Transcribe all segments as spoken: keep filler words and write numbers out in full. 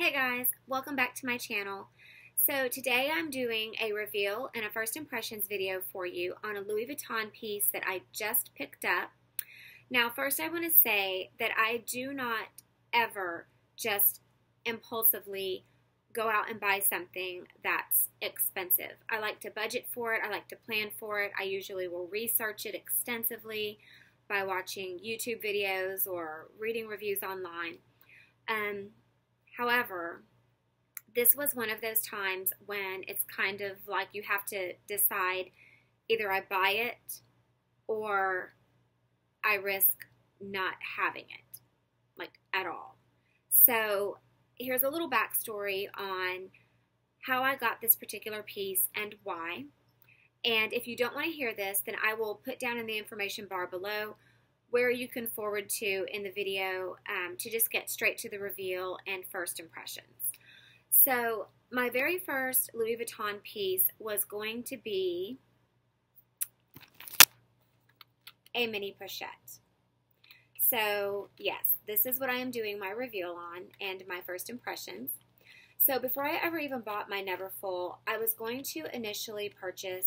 Hey guys, welcome back to my channel. So today I'm doing a reveal and a first impressions video for you on a Louis Vuitton piece that I just picked up. Now first I want to say that I do not ever just impulsively go out and buy something that's expensive. I like to budget for it, I like to plan for it, I usually will research it extensively by watching YouTube videos or reading reviews online. Um, However, this was one of those times when it's kind of like you have to decide either I buy it or I risk not having it, like at all. So here's a little backstory on how I got this particular piece and why. And if you don't want to hear this, then I will put down in the information bar below where you can forward to in the video um, to just get straight to the reveal and first impressions. So my very first Louis Vuitton piece was going to be a mini pochette. So yes, this is what I am doing my reveal on and my first impressions. So before I ever even bought my Neverfull, I was going to initially purchase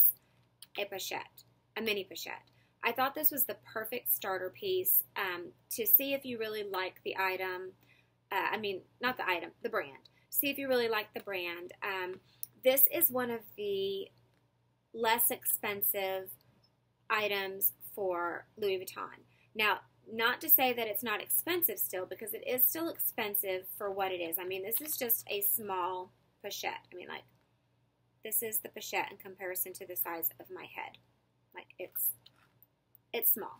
a pochette, a mini pochette. I thought this was the perfect starter piece um, to see if you really like the item, uh, I mean, not the item, the brand. See if you really like the brand. Um, this is one of the less expensive items for Louis Vuitton. Now, not to say that it's not expensive still, because it is still expensive for what it is. I mean, this is just a small pochette. I mean, like, this is the pochette in comparison to the size of my head. Like, it's... It's small,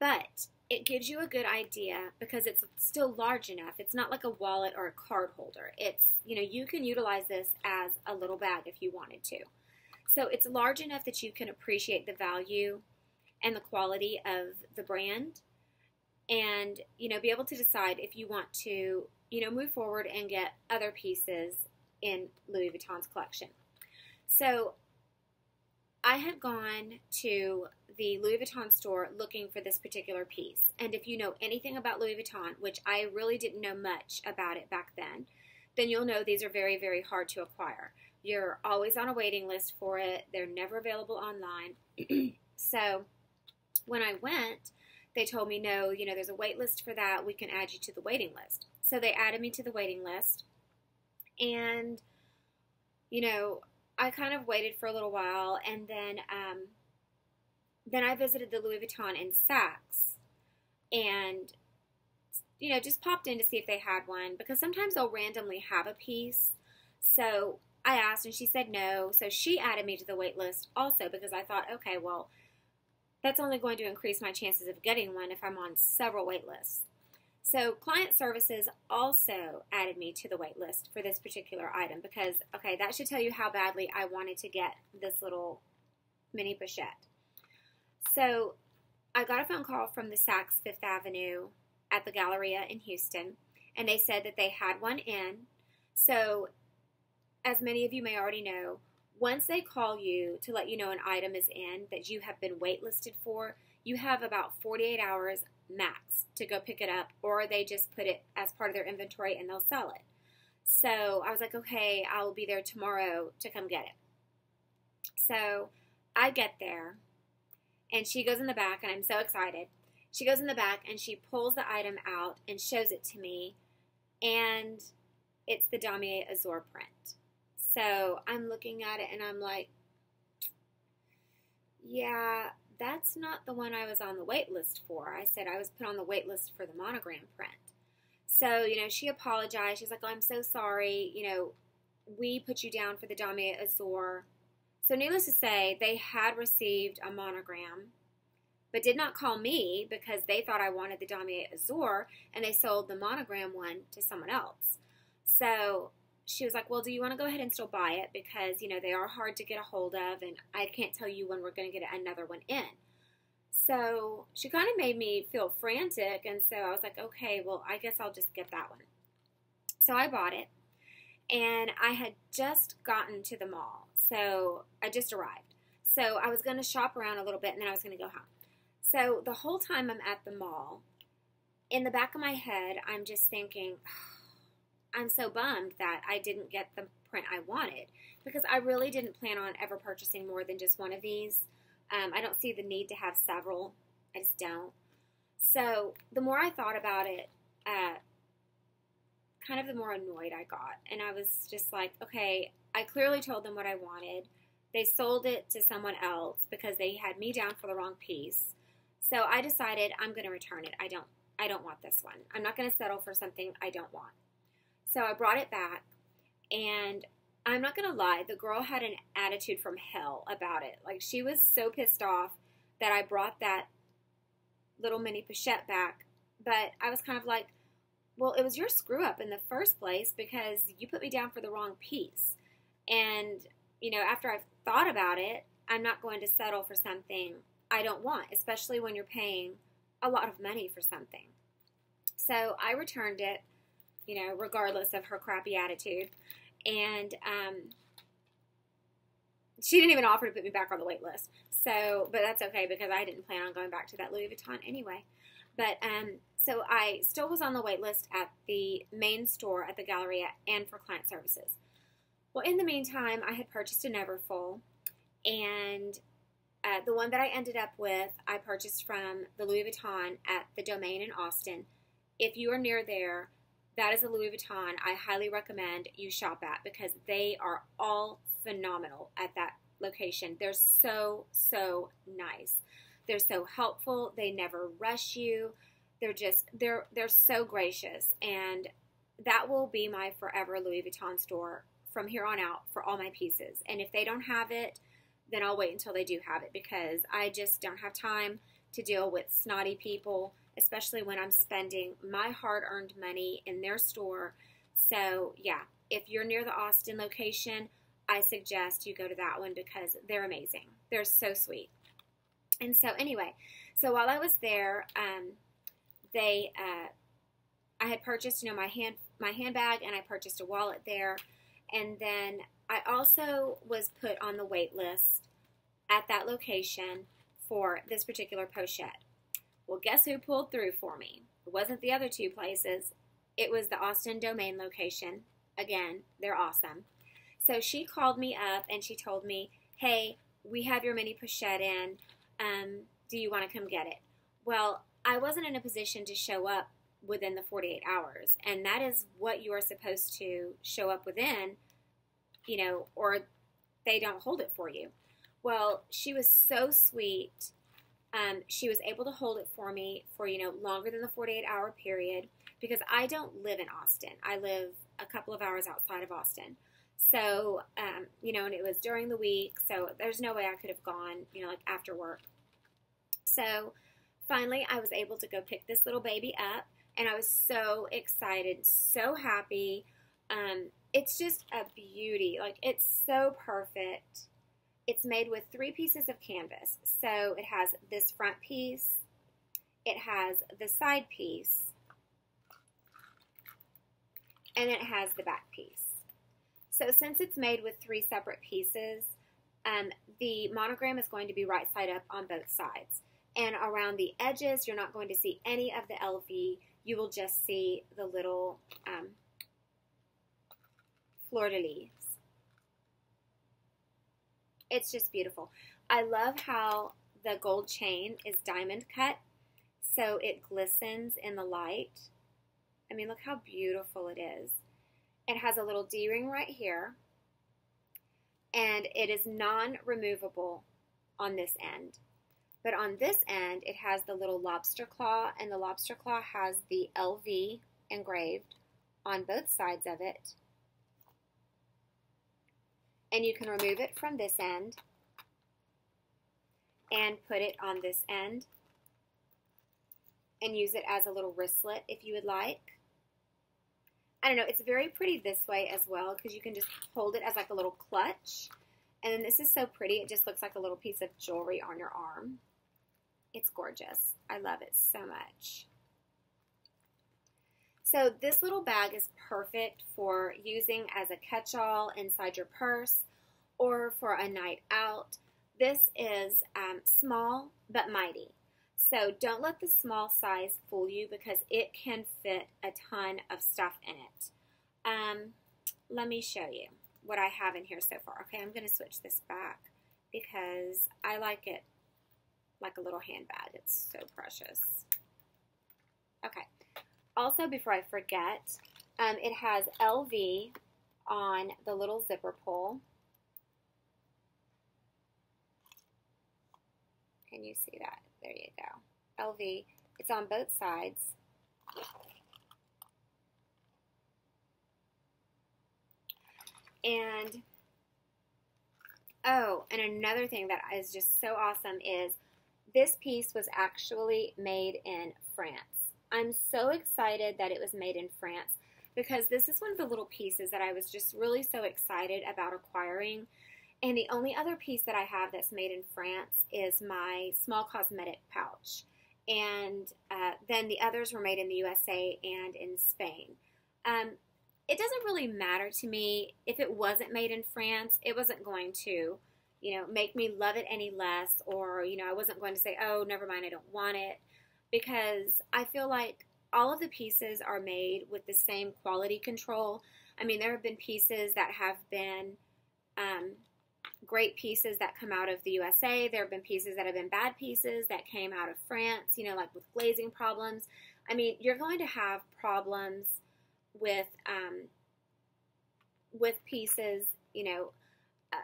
but it gives you a good idea because it's still large enough. It's not like a wallet or a card holder. It's, you know, you can utilize this as a little bag if you wanted to. So it's large enough that you can appreciate the value and the quality of the brand and, you know, be able to decide if you want to, you know, move forward and get other pieces in Louis Vuitton's collection. So I had gone to the Louis Vuitton store looking for this particular piece, and if you know anything about Louis Vuitton, which I really didn't know much about it back then, then you'll know these are very, very hard to acquire. You're always on a waiting list for it. They're never available online. So when I went, they told me, no, you know, there's a wait list for that. We can add you to the waiting list. So they added me to the waiting list, and, you know, I kind of waited for a little while, and then um, then I visited the Louis Vuitton in Saks, and, you know, just popped in to see if they had one, because sometimes they'll randomly have a piece. So I asked, and she said no, so she added me to the wait list also, because I thought, okay, well, that's only going to increase my chances of getting one if I'm on several wait lists. So client services also added me to the wait list for this particular item because, okay, that should tell you how badly I wanted to get this little mini pochette. So I got a phone call from the Saks Fifth Avenue at the Galleria in Houston, and they said that they had one in. So as many of you may already know, once they call you to let you know an item is in that you have been waitlisted for, you have about forty-eight hours max to go pick it up, or they just put it as part of their inventory and they'll sell it. So I was like, okay, I'll be there tomorrow to come get it. So I get there, and she goes in the back, and I'm so excited. She goes in the back, and she pulls the item out and shows it to me, and it's the Damier Azure print. So I'm looking at it, and I'm like, yeah, that's not the one I was on the wait list for. I said I was put on the wait list for the monogram print. So, you know, she apologized. She's like, oh, I'm so sorry. You know, we put you down for the Damier Azure. So needless to say, they had received a monogram, but did not call me because they thought I wanted the Damier Azure, and they sold the monogram one to someone else. So she was like, well, do you want to go ahead and still buy it? Because, you know, they are hard to get a hold of, and I can't tell you when we're going to get another one in. So she kind of made me feel frantic, and so I was like, okay, well, I guess I'll just get that one. So I bought it, and I had just gotten to the mall. So I just arrived. So I was going to shop around a little bit, and then I was going to go home. So the whole time I'm at the mall, in the back of my head, I'm just thinking, oh, I'm so bummed that I didn't get the print I wanted, because I really didn't plan on ever purchasing more than just one of these. Um, I don't see the need to have several. I just don't. So the more I thought about it, uh, kind of the more annoyed I got. And I was just like, okay, I clearly told them what I wanted. They sold it to someone else because they had me down for the wrong piece. So I decided I'm going to return it. I don't, I don't want this one. I'm not going to settle for something I don't want. So I brought it back, and I'm not going to lie, the girl had an attitude from hell about it. Like, she was so pissed off that I brought that little mini pochette back, but I was kind of like, well, it was your screw up in the first place because you put me down for the wrong piece. And, you know, after I've thought about it, I'm not going to settle for something I don't want, especially when you're paying a lot of money for something. So I returned it, you know, regardless of her crappy attitude. And um, she didn't even offer to put me back on the wait list. So, but that's okay, because I didn't plan on going back to that Louis Vuitton anyway. But um, so I still was on the wait list at the main store at the Galleria and for client services. Well, in the meantime, I had purchased a Neverfull, and uh, the one that I ended up with, I purchased from the Louis Vuitton at the Domain in Austin. If you are near there, that is a Louis Vuitton I highly recommend you shop at, because they are all phenomenal at that location. They're so, so nice. They're so helpful. They never rush you. They're just, they're, they're so gracious. And that will be my forever Louis Vuitton store from here on out for all my pieces. And if they don't have it, then I'll wait until they do have it, because I just don't have time to deal with snotty people, especially when I'm spending my hard-earned money in their store. So yeah, if you're near the Austin location, I suggest you go to that one, because they're amazing. They're so sweet. And so anyway, so while I was there, um, they, uh, I had purchased, you know, my hand, my handbag, and I purchased a wallet there. And then I also was put on the wait list at that location for this particular pochette. Well, guess who pulled through for me? It wasn't the other two places. It was the Austin Domain location. Again, they're awesome. So she called me up and she told me, hey, we have your mini pochette in. Um, do you want to come get it? Well, I wasn't in a position to show up within the forty-eight hours, and that is what you are supposed to show up within, you know, or they don't hold it for you. Well, she was so sweet. Um, she was able to hold it for me for, you know, longer than the forty-eight hour period, because I don't live in Austin. I live a couple of hours outside of Austin. So, um, you know, and it was during the week, so there's no way I could have gone, you know, like after work. So finally, I was able to go pick this little baby up, and I was so excited, so happy. Um, it's just a beauty. Like, it's so perfect. It's made with three pieces of canvas. So it has this front piece, it has the side piece, and it has the back piece. So since it's made with three separate pieces, um, the monogram is going to be right side up on both sides. And around the edges, you're not going to see any of the L V. You will just see the little um, fleur-de-lis. It's just beautiful. I love how the gold chain is diamond cut, so it glistens in the light. I mean, look how beautiful it is. It has a little D-ring right here, and it is non-removable on this end. But on this end, it has the little lobster claw, and the lobster claw has the L V engraved on both sides of it. And you can remove it from this end and put it on this end and use it as a little wristlet if you would like. I don't know, it's very pretty this way as well, because you can just hold it as like a little clutch. And then this is so pretty, it just looks like a little piece of jewelry on your arm. It's gorgeous. I love it so much. So this little bag is perfect for using as a catch-all inside your purse or for a night out. This is um, small but mighty. So don't let the small size fool you, because it can fit a ton of stuff in it. Um, let me show you what I have in here so far. Okay, I'm going to switch this back because I like it like a little handbag. It's so precious. Okay. Also, before I forget, um, it has L V on the little zipper pull. Can you see that? There you go. L V. It's on both sides. And, oh, and another thing that is just so awesome is this piece was actually made in France. I'm so excited that it was made in France because this is one of the little pieces that I was just really so excited about acquiring. And the only other piece that I have that's made in France is my small cosmetic pouch. And uh, then the others were made in the U S A and in Spain. Um, it doesn't really matter to me if it wasn't made in France. It wasn't going to, you know, make me love it any less, or, you know, I wasn't going to say, oh, never mind, I don't want it. Because I feel like all of the pieces are made with the same quality control. I mean, there have been pieces that have been um, great pieces that come out of the U S A. There have been pieces that have been bad pieces that came out of France, you know, like with glazing problems. I mean, you're going to have problems with, um, with pieces, you know, uh,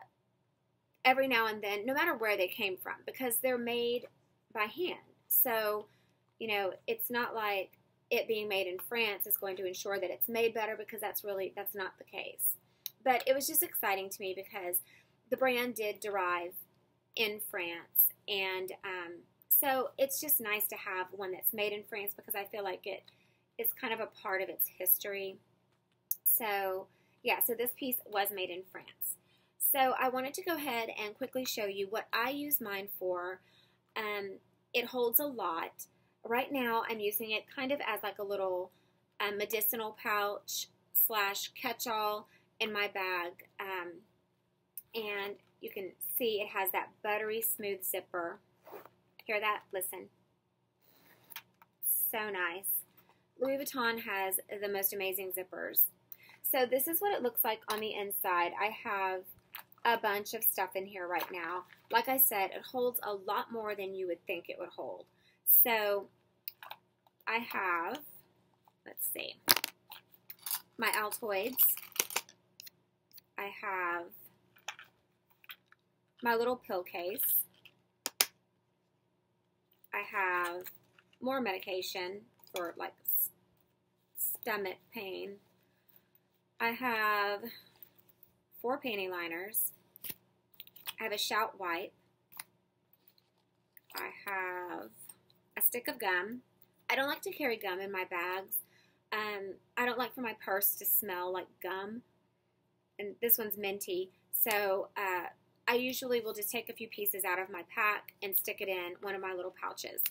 every now and then, no matter where they came from, because they're made by hand. So, you know, it's not like it being made in France is going to ensure that it's made better, because that's really, that's not the case. But it was just exciting to me because the brand did derive in France. And um, so it's just nice to have one that's made in France because I feel like it is kind of a part of its history. So, yeah, so this piece was made in France. So I wanted to go ahead and quickly show you what I use mine for. Um, it holds a lot. Right now, I'm using it kind of as like a little uh, medicinal pouch slash catch-all in my bag. Um, and you can see it has that buttery smooth zipper. Hear that? Listen. So nice. Louis Vuitton has the most amazing zippers. So this is what it looks like on the inside. I have a bunch of stuff in here right now. Like I said, it holds a lot more than you would think it would hold. So I have, let's see, my Altoids. I have my little pill case. I have more medication for like stomach pain. I have four panty liners. I have a shout wipe. I have a stick of gum. I don't like to carry gum in my bags. Um, I don't like for my purse to smell like gum. And this one's minty. So uh, I usually will just take a few pieces out of my pack and stick it in one of my little pouches.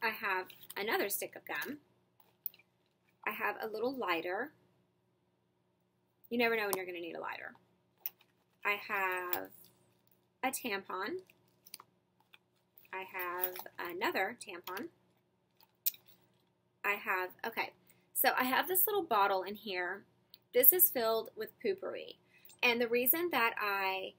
I have another stick of gum. I have a little lighter. You never know when you're going to need a lighter. I have a tampon. I have another tampon. I have, okay, so I have this little bottle in here. This is filled with poopery. And the reason that I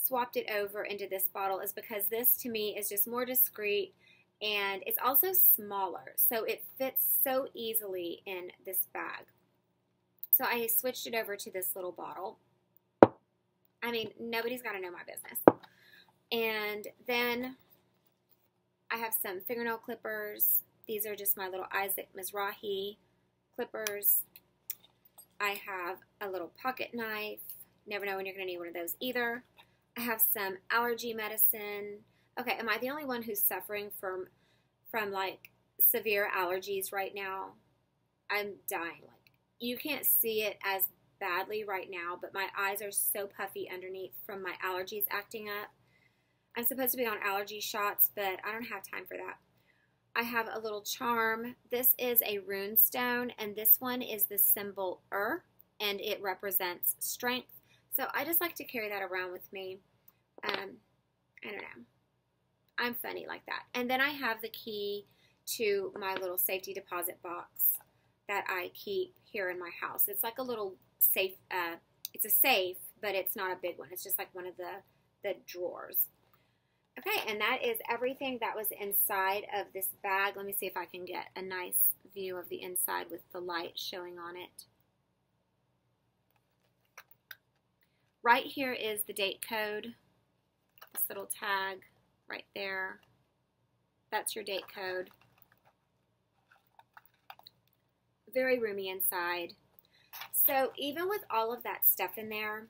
swapped it over into this bottle is because this, to me, is just more discreet, and it's also smaller, so it fits so easily in this bag. So I switched it over to this little bottle. I mean, nobody's got to know my business. And then I have some fingernail clippers. These are just my little Isaac Mizrahi clippers. I have a little pocket knife. Never know when you're going to need one of those either. I have some allergy medicine. Okay, am I the only one who's suffering from, from like, severe allergies right now? I'm dying. Like, you can't see it as badly right now, but my eyes are so puffy underneath from my allergies acting up. I'm supposed to be on allergy shots, but I don't have time for that. I have a little charm. This is a rune stone, and this one is the symbol Ur, and it represents strength. So I just like to carry that around with me. Um, I don't know. I'm funny like that. And then I have the key to my little safety deposit box. that I keep here in my house. It's like a little safe, uh, it's a safe, but it's not a big one. It's just like one of the, the drawers. Okay, and that is everything that was inside of this bag. Let me see if I can get a nice view of the inside with the light showing on it. Right here is the date code, this little tag right there. That's your date code. Very roomy inside. So even with all of that stuff in there,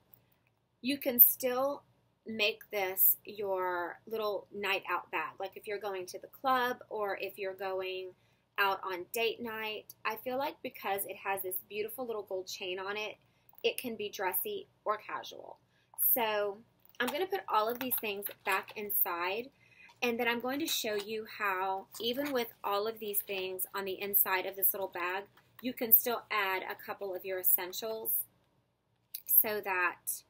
you can still make this your little night out bag. Like if you're going to the club or if you're going out on date night, I feel like because it has this beautiful little gold chain on it, it can be dressy or casual. So I'm going to put all of these things back inside, and then I'm going to show you how even with all of these things on the inside of this little bag, you can still add a couple of your essentials so that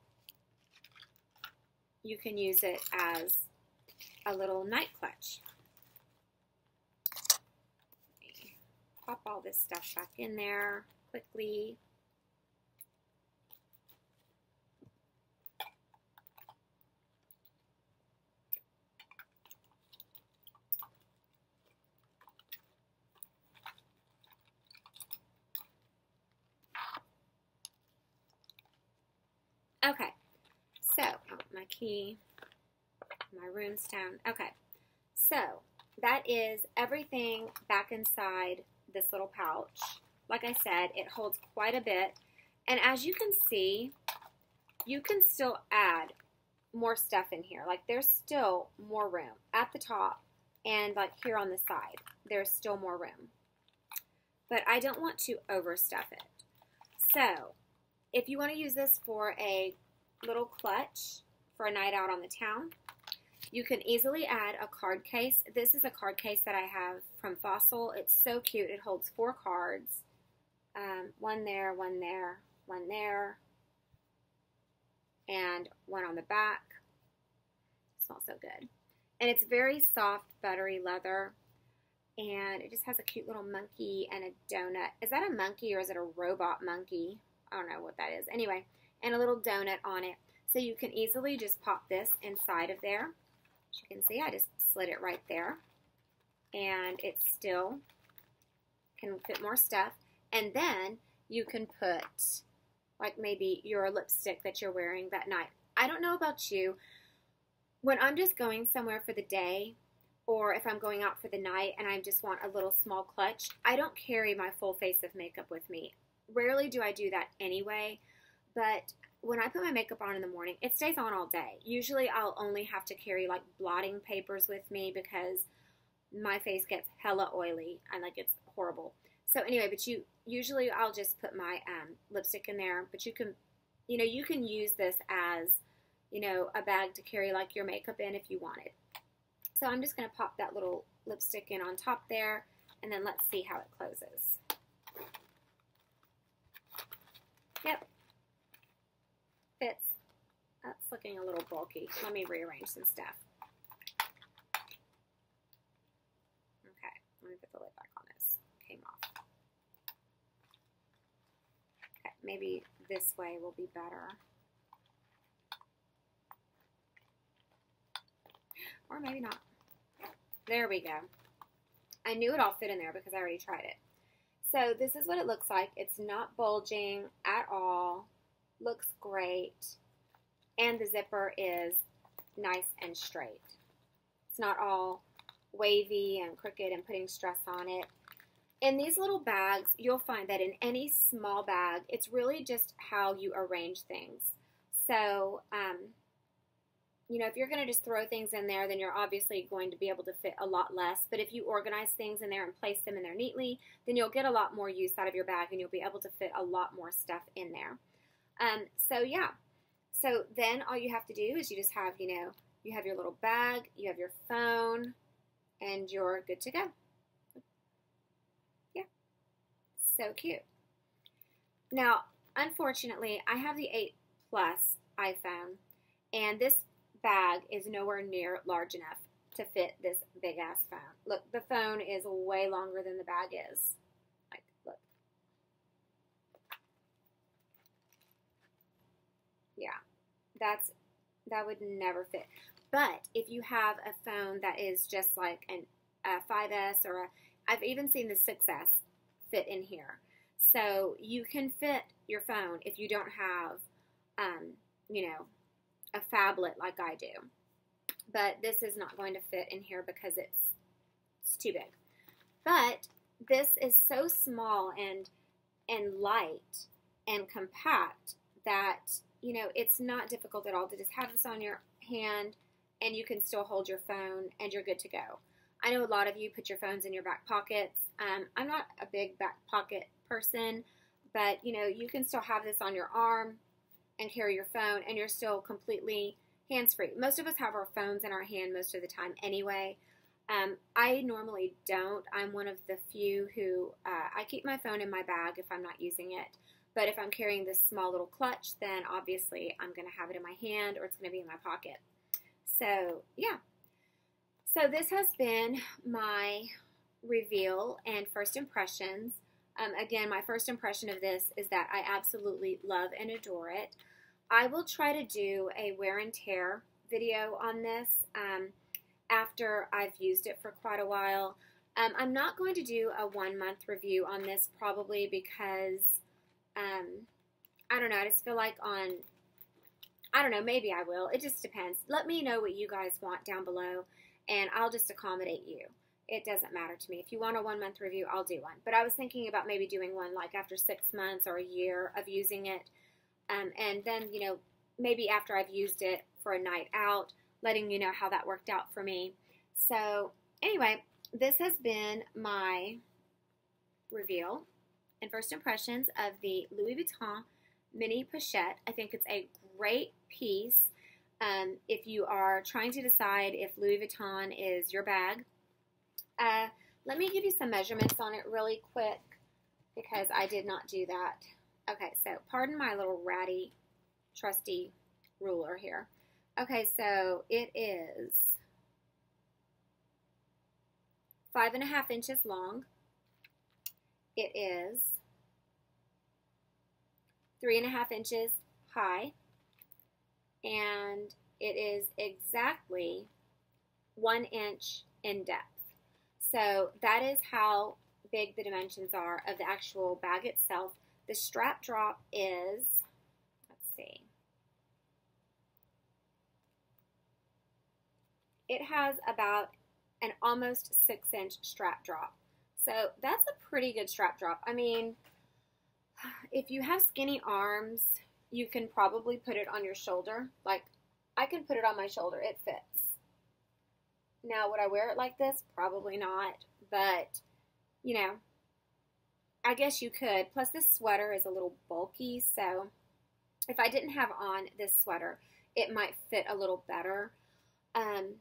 you can use it as a little night clutch. Pop all this stuff back in there quickly. Okay, so oh, my key, my room's down. Okay, so that is everything back inside this little pouch. Like I said, it holds quite a bit. And as you can see, you can still add more stuff in here. Like there's still more room at the top, and like here on the side, there's still more room. But I don't want to overstuff it. So if you want to use this for a little clutch for a night out on the town, you can easily add a card case. This is a card case that I have from Fossil. It's so cute. It holds four cards. Um, one there, one there, one there, and one on the back. It smells so good. And it's very soft, buttery leather. And it just has a cute little monkey and a donut. Is that a monkey or is it a robot monkey? I don't know what that is. Anyway, and a little donut on it. So you can easily just pop this inside of there. As you can see, I just slid it right there. And it still can fit more stuff. And then you can put, like, maybe your lipstick that you're wearing that night. I don't know about you. When I'm just going somewhere for the day, or if I'm going out for the night and I just want a little small clutch, I don't carry my full face of makeup with me. Rarely do I do that anyway, but when I put my makeup on in the morning, it stays on all day. Usually I'll only have to carry like blotting papers with me because my face gets hella oily and like it's horrible. So anyway, but you usually I'll just put my um, lipstick in there, but you can, you know, you can use this as, you know, a bag to carry like your makeup in if you wanted. So I'm just going to pop that little lipstick in on top there, and then let's see how it closes. Yep, fits. That's looking a little bulky. Let me rearrange some stuff. Okay, let me put the lid back on this. Came off. Okay, maybe this way will be better. Or maybe not. There we go. I knew it all fit in there because I already tried it. So this is what it looks like. It's not bulging at all. Looks great. And the zipper is nice and straight. It's not all wavy and crooked and putting stress on it. In these little bags, you'll find that in any small bag, it's really just how you arrange things. So, um, you know, if you're going to just throw things in there, then you're obviously going to be able to fit a lot less. But if you organize things in there and place them in there neatly, then you'll get a lot more use out of your bag and you'll be able to fit a lot more stuff in there. Um, so, yeah. So then all you have to do is you just have, you know, you have your little bag, you have your phone, and you're good to go. Yeah. So cute. Now, unfortunately, I have the eight plus iPhone, and this bag is nowhere near large enough to fit this big ass phone. Look, the phone is way longer than the bag is. Like, look, that's that would never fit. But if you have a phone that is just like an, a five S or a, I've even seen the six S fit in here. So you can fit your phone if you don't have, um, you know, a phablet like I do. But this is not going to fit in here because it's, it's too big. But this is so small and and light and compact that, you know, it's not difficult at all to just have this on your hand and you can still hold your phone and you're good to go. I know a lot of you put your phones in your back pockets. Um, I'm not a big back pocket person, but, you know, you can still have this on your arm and carry your phone and you're still completely hands-free. Most of us have our phones in our hand most of the time anyway. Um, I normally don't. I'm one of the few who, uh, I keep my phone in my bag if I'm not using it. But if I'm carrying this small little clutch, then obviously I'm going to have it in my hand or it's going to be in my pocket. So, yeah. So this has been my reveal and first impressions. Um, again, my first impression of this is that I absolutely love and adore it. I will try to do a wear and tear video on this um, after I've used it for quite a while. Um, I'm not going to do a one-month review on this probably because, um, I don't know, I just feel like on, I don't know, maybe I will. It just depends. Let me know what you guys want down below, and I'll just accommodate you. It doesn't matter to me. If you want a one-month review, I'll do one. But I was thinking about maybe doing one like after six months or a year of using it. Um, and then, you know, maybe after I've used it for a night out, letting you know how that worked out for me. So, anyway, this has been my reveal and first impressions of the Louis Vuitton Mini Pochette. I think it's a great piece. Um, if you are trying to decide if Louis Vuitton is your bag, uh, let me give you some measurements on it really quick because I did not do that. Okay, so pardon my little ratty, trusty ruler here. Okay, so it is five and a half inches long. It is three and a half inches high. And it is exactly one inch in depth. So that is how big the dimensions are of the actual bag itself. The strap drop is, let's see, it has about an almost six inch strap drop. So that's a pretty good strap drop. I mean, if you have skinny arms, you can probably put it on your shoulder. Like, I can put it on my shoulder. It fits. Now, would I wear it like this? Probably not. But, you know, I guess you could. Plus, this sweater is a little bulky. So, if I didn't have on this sweater, it might fit a little better. Um,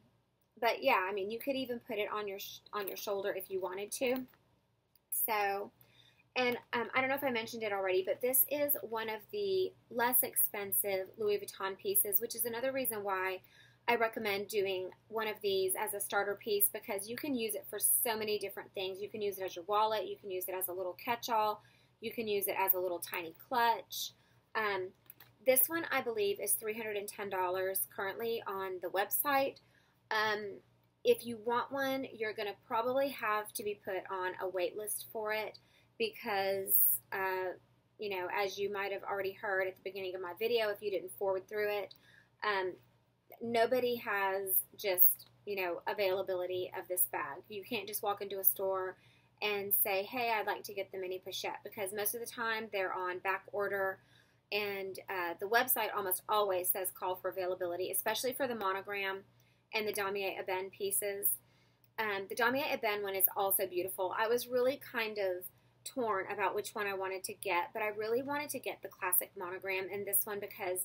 but, yeah, I mean, you could even put it on your, sh on your shoulder if you wanted to. So... And um, I don't know if I mentioned it already, but this is one of the less expensive Louis Vuitton pieces, which is another reason why I recommend doing one of these as a starter piece because you can use it for so many different things. You can use it as your wallet. You can use it as a little catch-all. You can use it as a little tiny clutch. Um, this one, I believe, is three hundred ten dollars currently on the website. Um, if you want one, you're going to probably have to be put on a wait list for it. Because, uh, you know, as you might have already heard at the beginning of my video, if you didn't forward through it, um, nobody has just, you know, availability of this bag. You can't just walk into a store and say, hey, I'd like to get the Mini Pochette, because most of the time they're on back order, and uh, the website almost always says call for availability, especially for the monogram and the Damier Ebene pieces. Um, the Damier Ebene one is also beautiful. I was really kind of torn about which one I wanted to get, but I really wanted to get the classic monogram in this one because,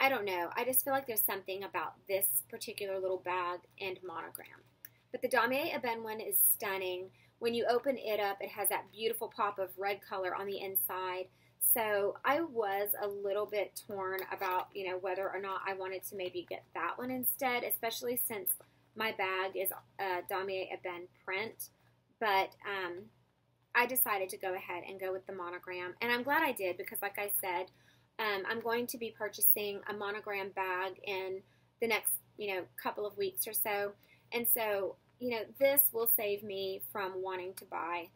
I don't know, I just feel like there's something about this particular little bag and monogram. But the Damier Ebene one is stunning. When you open it up, it has that beautiful pop of red color on the inside. So I was a little bit torn about, you know, whether or not I wanted to maybe get that one instead, especially since my bag is a Damier Ebene print. But, um... I decided to go ahead and go with the monogram, and I'm glad I did because, like I said, Um, I'm going to be purchasing a monogram bag in the next, you know, couple of weeks or so. And so, you know, this will save me from wanting to buy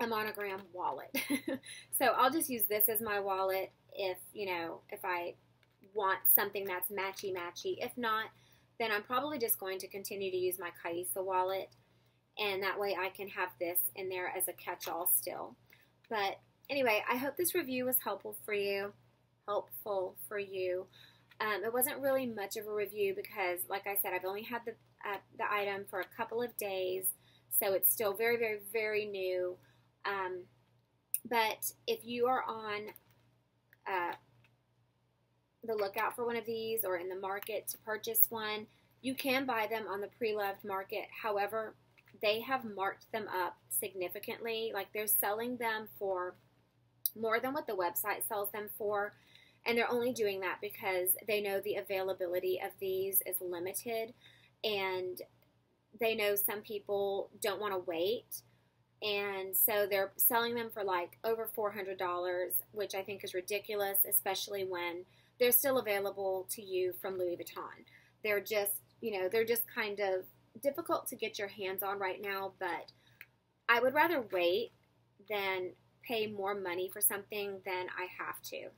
a monogram wallet. So I'll just use this as my wallet if, you know, if I want something that's matchy-matchy. If not, then I'm probably just going to continue to use my Kaisa wallet. And that way I can have this in there as a catch-all still. But anyway, I hope this review was helpful for you. Helpful for you. Um, it wasn't really much of a review because, like I said, I've only had the, uh, the item for a couple of days. So it's still very, very, very new. Um, but if you are on uh, the lookout for one of these or in the market to purchase one, you can buy them on the pre-loved market. However, they have marked them up significantly. Like, they're selling them for more than what the website sells them for, and they're only doing that because they know the availability of these is limited, and they know some people don't want to wait, and so they're selling them for like over four hundred dollars, which I think is ridiculous, especially when they're still available to you from Louis Vuitton. They're just, you know, they're just kind of difficult to get your hands on right now, but I would rather wait than pay more money for something than I have to.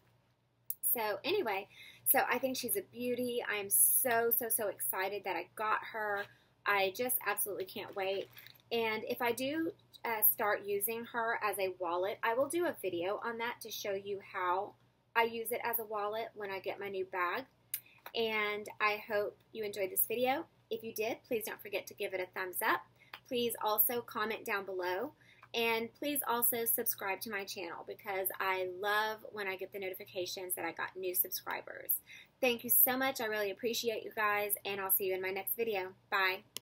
So anyway, so I think she's a beauty. I am so, so, so excited that I got her. I just absolutely can't wait. And if I do uh, start using her as a wallet, I will do a video on that to show you how I use it as a wallet when I get my new bag. And I hope you enjoyed this video. If you did, please don't forget to give it a thumbs up. Please also comment down below. And please also subscribe to my channel because I love when I get the notifications that I got new subscribers. Thank you so much. I really appreciate you guys, and I'll see you in my next video. Bye.